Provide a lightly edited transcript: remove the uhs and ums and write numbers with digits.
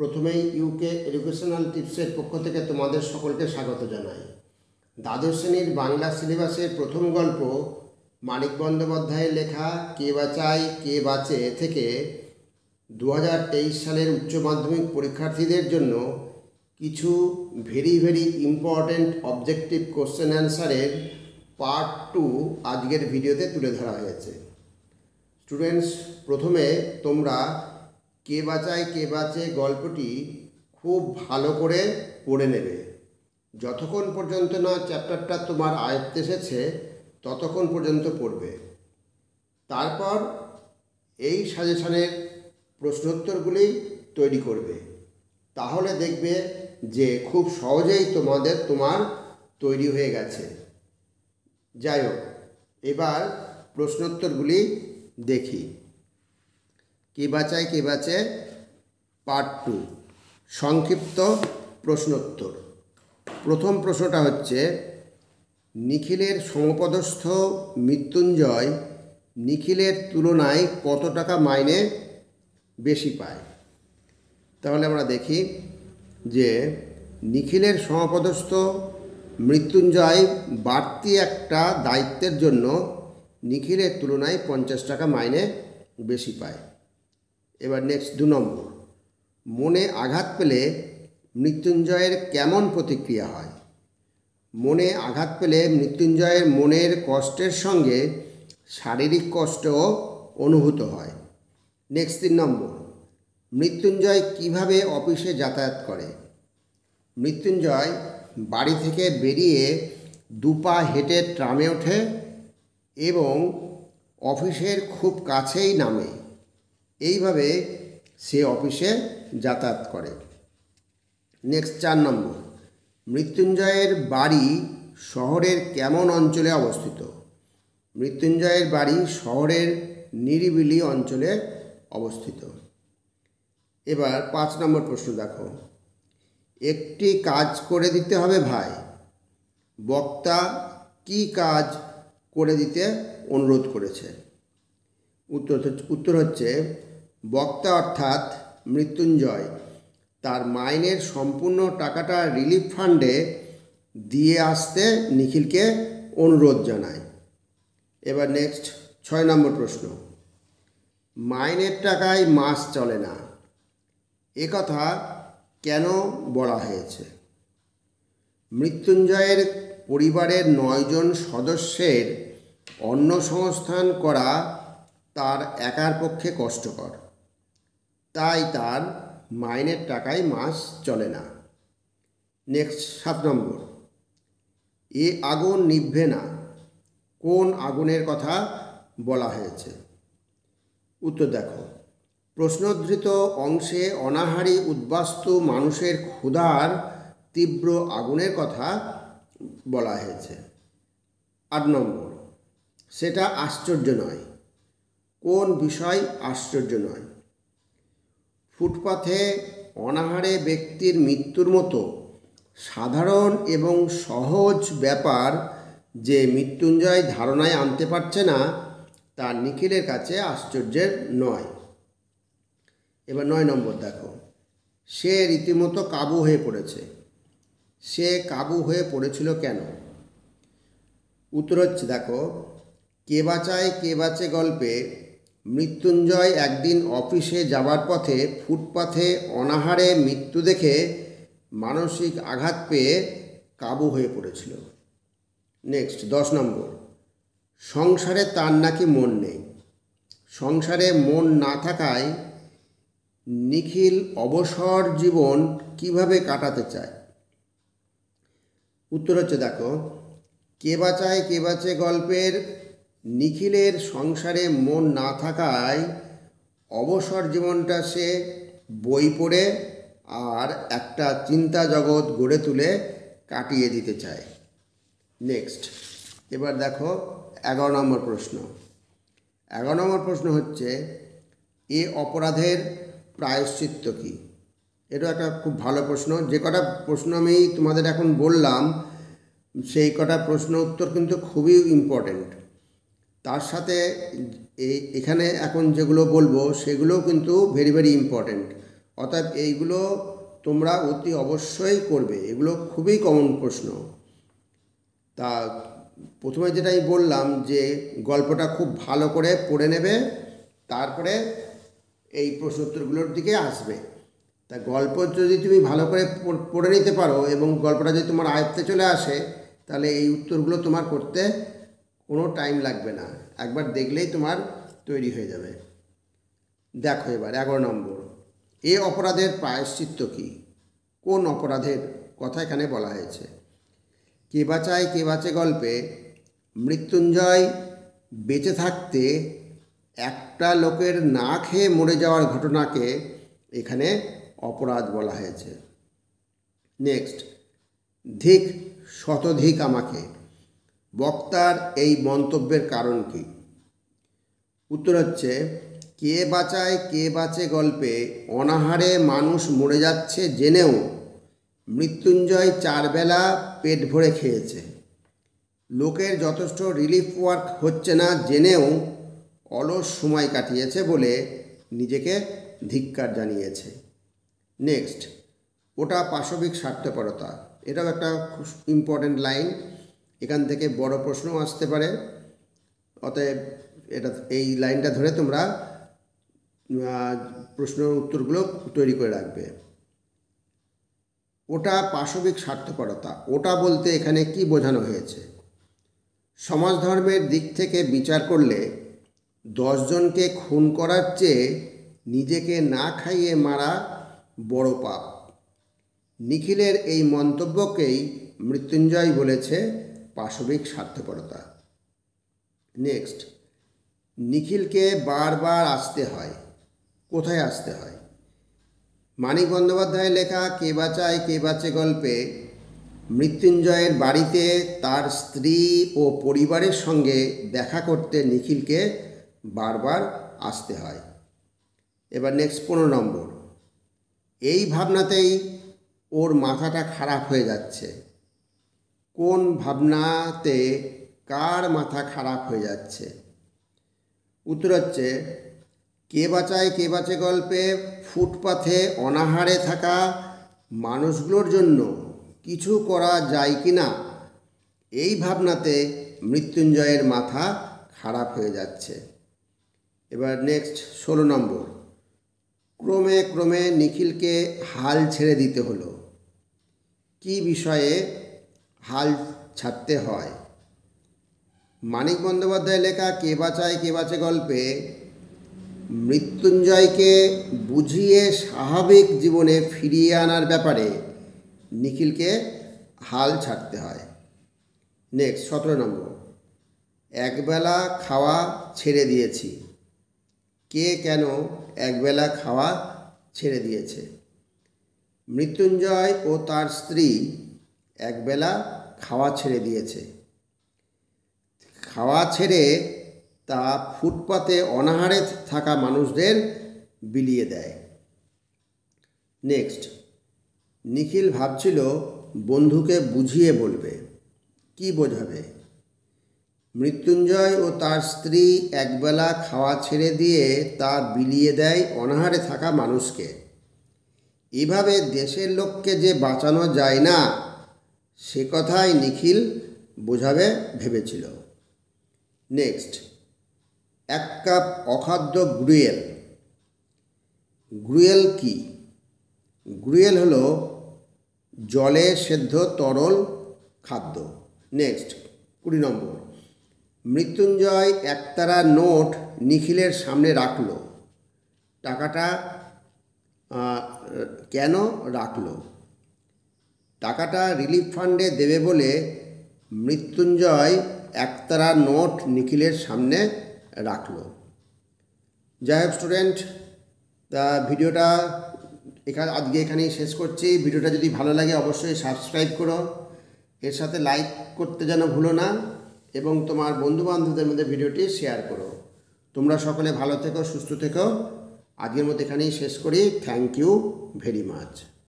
प्रथमेई UK educational टिप्सের পক্ষ থেকে তোমাদের সকলকে স্বাগত জানাই। দ্বাদশ শ্রেণীর বাংলা সিলেবাসের প্রথম গল্প মানিক বন্দ্যোপাধ্যায়ের লেখা কে বাঁচায় কে বাঁচে থেকে 2023 সালের উচ্চ মাধ্যমিক পরীক্ষার্থীদের জন্য কিছু ভেরি ইম্পর্টেন্ট অবজেক্টিভ কোশ্চেন অ্যান্সারের পার্ট 2 আজকের ভিডিওতে তুলে ধরা হয়েছে। স্টুডেন্টস, প্রথমে তোমরা के बाँचे गल्पटी खूब भालो करे पढ़े नेबे। जतक्षण पर्यन्त ना चैप्टारटा तोमार आयत्ते एसेछे ततक्षण पर्यन्त पढ़बे। तारपर एई साजेशनेर प्रश्नोत्तरगुली तैरी करबे, ताहले देखबे जे खूब सहजेई तोमादेर तोमार तैरी हये गेछे। जाई होक, एबार प्रश्नोत्तरगुली देखी। के बाँचे पार्ट टू संक्षिप्त प्रश्नोत्तर। प्रथम प्रश्नटा हच्छे निखिलेर समपदस्थ मृत्युंजय निखिलेर तुलनाय कत टाका माइने बेशी पाय। ताहले आमरा देखी जे निखिलेर समपदस्थ मृत्युंजय बाड़ती एकटा दायित्वेर जन्य निखिलेर तुलनाय 50 टाका माइने बेशी पाय। एबार नेक्स्ट दो नम्बर मने आघात पेले मृत्युंजयेर केमन प्रतिक्रिया हय। मने आघात पेले मृत्युंजयेर मनेर कष्टेर संगे शारीरिक कष्टो अनुभूत हय। नेक्स्ट तीन नम्बर मृत्युंजय किभाबे अफिसे यातायात करे। मृत्युंजय बाड़ी थेके बेरिये दुपा हेटे ट्रामे ओठे एवं अफिसेर खूब काछेई नामे। এইভাবে সে অফিসে যাতায়াত করে। নেক্সট চার নম্বর মৃত্যুঞ্জয়ের বাড়ি শহরের কেমন অঞ্চলে অবস্থিত। মৃত্যুঞ্জয়ের বাড়ি শহরের নিরিবিলি অঞ্চলে অবস্থিত। এবার পাঁচ নম্বর প্রশ্ন দেখো, একটি কাজ করে দিতে হবে ভাই, বক্তা কি কাজ করে দিতে অনুরোধ করেছে। उत्तर হচ্ছে বক্তা অর্থাৎ মৃত্যুঞ্জয় তার মাইনের সম্পূর্ণ টাকাটা রিলিফ ফান্ডে দিয়ে আসতে নিখিলকে অনুরোধ জানায়। এবার নেক্সট ছয় নম্বর প্রশ্ন মাইনের টাকায় মাস চলে না একথা কেন বলা হয়েছে। মৃত্যুঞ্জয়ের পরিবারের ৯ জন সদস্যের অন্ন সংস্থান করা তার একার পক্ষে কষ্টকর, তাই তার মাইনের টাকায় মাস চলে না। নেক্সট সাত নম্বর এ আগুন নিভবে না কোন আগুনের কথা বলা হয়েছে। উত্তর দেখো, প্রশ্নোদ্ধৃত অংশে অনাহারী উদ্বাস্তু মানুষের ক্ষুধার তীব্র আগুনের কথা বলা হয়েছে। আট নম্বর সেটা আশ্চর্য নয় কোন বিষয় আশ্চর্য নয়। ফুটপাথে অনাহারে ব্যক্তির মৃত্যুর মতো সাধারণ এবং সহজ ব্যাপার যে মৃত্যুঞ্জয় ধারণায় আনতে পারছে না তা নিখিলের কাছে আশ্চর্যের নয়। এবার নয় নম্বর দেখো সে রীতিমতো কাবু হয়ে পড়েছে। সে কাবু হয়ে পড়েছিল কেন। উত্তর হচ্ছে দেখো কে বাঁচে গল্পে মৃত্যুঞ্জয় একদিন অফিসে যাবার পথে ফুটপাথে অনাহারে মৃত্যু দেখে মানসিক আঘাত পেয়ে কাবু হয়ে পড়েছিল। নেক্সট দশ নম্বর সংসারে তার নাকি মন নেই। সংসারে মন না থাকায় নিখিল অবসর জীবন কিভাবে কাটাতে চায়। উত্তর হচ্ছে দেখো কে বাঁচে গল্পের নিখিলের সংসারে মন না থাকায় অবসর জীবনটা সে বই পড়ে আর একটা চিন্তা জগৎ গড়ে তুলে কাটিয়ে দিতে চায়। নেক্সট এবার দেখো ১১ নম্বর প্রশ্ন। ১১ নম্বর প্রশ্ন হচ্ছে এ অপরাধের প্রায়শ্চিত্ত কি। এটা একটা খুব ভালো প্রশ্ন। যে কটা প্রশ্ন আমি তোমাদের এখন বললাম সেই কটা প্রশ্ন উত্তর কিন্তু খুবই ইম্পর্টেন্ট। তার সাথে এখানে এখন যেগুলো বলবো সেগুলো কিন্তু ভেরি ইম্পর্টেন্ট। अतएव এইগুলো তোমরা অতি অবশ্যই করবে। এগুলো খুবই কমন প্রশ্ন। তা প্রথমে যেটাই বললাম যে গল্পটা খুব ভালো করে পড়ে নেবে, তারপরে এই প্রশ্ন উত্তরগুলোর দিকে আসবে। তা গল্প যদি তুমি ভালো করে পড়ে নিতে পারো এবং গল্পটা যদি তোমার আয়ত্তে চলে আসে, তাহলে এই উত্তরগুলো তোমার করতে কোনো টাইম লাগবে না, একবার দেখলেই তোমার তৈরি হয়ে যাবে। দেখো এবার 11 নম্বর, এ অপরাধের প্রায়শ্চিত্ত কী? কোন অপরাধের কথা এখানে বলা হয়েছে? কে বাঁচায় কে বাঁচে গল্পে মৃত্যুঞ্জয় বেঁচে থাকতে একটা লোকের না খেয়ে মরে যাওয়ার ঘটনাকে এখানে অপরাধ বলা হয়েছে। নেক্সট, ধিক শতধিক আমাকে, বক্তার এই মন্তব্যের কারণ কি? উত্তর হচ্ছে কে বাঁচায় কে বাঁচে গল্পে অনাহারে মানুষ মরে যাচ্ছে জেনেও মৃত্যুঞ্জয় 4 বেলা পেট ভরে খেয়েছে। লোকের যথেষ্ট রিলিফ ওয়ার্ক হচ্ছে না জেনেও অলস সময় কাটিয়েছে বলে নিজেকে ধিক্কার জানিয়েছে। নেক্সট, ওটা পাশবিক স্বার্থপরতা। এটাও একটা খুব ইম্পর্ট্যান্ট লাইন, এখান থেকে বড় প্রশ্নও আসতে পারে। অতএব এটা এই লাইনটা ধরে তোমরা প্রশ্নের উত্তরগুলো তৈরি করে রাখবে। ওটা পাশবিক স্বার্থপরতা, ওটা বলতে এখানে কি বোঝানো হয়েছে? সমাজ ধর্মের দিক থেকে বিচার করলে 10 জনকে খুন করার চেয়ে নিজেকে না খাইয়ে মারা বড় পাপ। নিখিলের এই মন্তব্যকেই মৃত্যুঞ্জয় বলেছে পাশবিক স্বার্থপরতা। নেক্সট, নিখিলকে বারবার আসতে হয়, কোথায় আসতে হয়? মানিক বন্দ্যোপাধ্যায় লেখা কে বাঁচায় কে বাঁচে গল্পে মৃত্যুঞ্জয়ের বাড়িতে তার স্ত্রী ও পরিবারের সঙ্গে দেখা করতে নিখিলকে বারবার আসতে হয়। এবার নেক্সট 15 নম্বর, এই ভাবনাতেই ওর মাথাটা খারাপ হয়ে যাচ্ছে। কোন ভাবনাতে কার মাথা খারাপ হয়ে যাচ্ছে? উত্তর হচ্ছে কে বাঁচায় কে বাঁচে গল্পে ফুটপাথে অনাহারে থাকা মানুষগুলোর জন্য কিছু করা যায় কি না এই ভাবনাতে মৃত্যুঞ্জয়ের মাথা খারাপ হয়ে যাচ্ছে। এবার নেক্সট 16 নম্বর, ক্রমে ক্রমে নিখিলকে হাল ছেড়ে দিতে হলো। কি বিষয়ে হাল ছাড়তে হয়? মানিক বন্দ্যোপাধ্যায় লেখা কে বাঁচায় কে বাঁচে গল্পে মৃত্যুঞ্জয়কে বুঝিয়ে স্বাভাবিক জীবনে ফিরিয়ে আনার ব্যাপারে নিখিলকে হাল ছাড়তে হয়। নেক্সট 17 নম্বর, একবেলা খাওয়া ছেড়ে দিয়েছি। কে কেন একবেলা খাওয়া ছেড়ে দিয়েছে? মৃত্যুঞ্জয় ও তার স্ত্রী একবেলা খাওয়া ছেড়ে দিয়েছে। খাওয়া ছেড়ে তা ফুটপাতে অনাহারে থাকা মানুষদের বিলিয়ে দেয়। নেক্সট, নিখিল ভাবছিল বন্ধুকে বুঝিয়ে বলবে, কি বোঝাবে? মৃত্যুঞ্জয় ও তার স্ত্রী একবেলা খাওয়া ছেড়ে দিয়ে তা বিলিয়ে দেয় অনাহারে থাকা মানুষকে। এভাবে দেশের লোককে যে বাঁচানো যায় না সে কথাই নিখিল বোঝাবে ভেবেছিল। নেক্সট, 1 কাপ অখাদ্য গ্রুয়েল। গ্রুয়েল কি? গ্রুয়েল হলো জলে সেদ্ধ তরল খাদ্য। নেক্সট 20 নম্বর, মৃত্যুঞ্জয় একতারা নোট নিখিলের সামনে রাখল। টাকাটা কেন রাখল? টাকাটা রিলিফ ফান্ডে দেবে বলে মৃত্যুঞ্জয় একতারা নোট নিখিলের সামনে রাখল। যাই হোক স্টুডেন্ট, তা ভিডিওটা আজকে এখানেই শেষ করছি। ভিডিওটা যদি ভালো লাগে অবশ্যই সাবস্ক্রাইব করো, এর সাথে লাইক করতে যেন ভুলো না এবং তোমার বন্ধুবান্ধবদের মধ্যে ভিডিওটি শেয়ার করো। তোমরা সকলে ভালো থেকো, সুস্থ থেকো। আজকের মতো এখানেই শেষ করি। Thank you very much.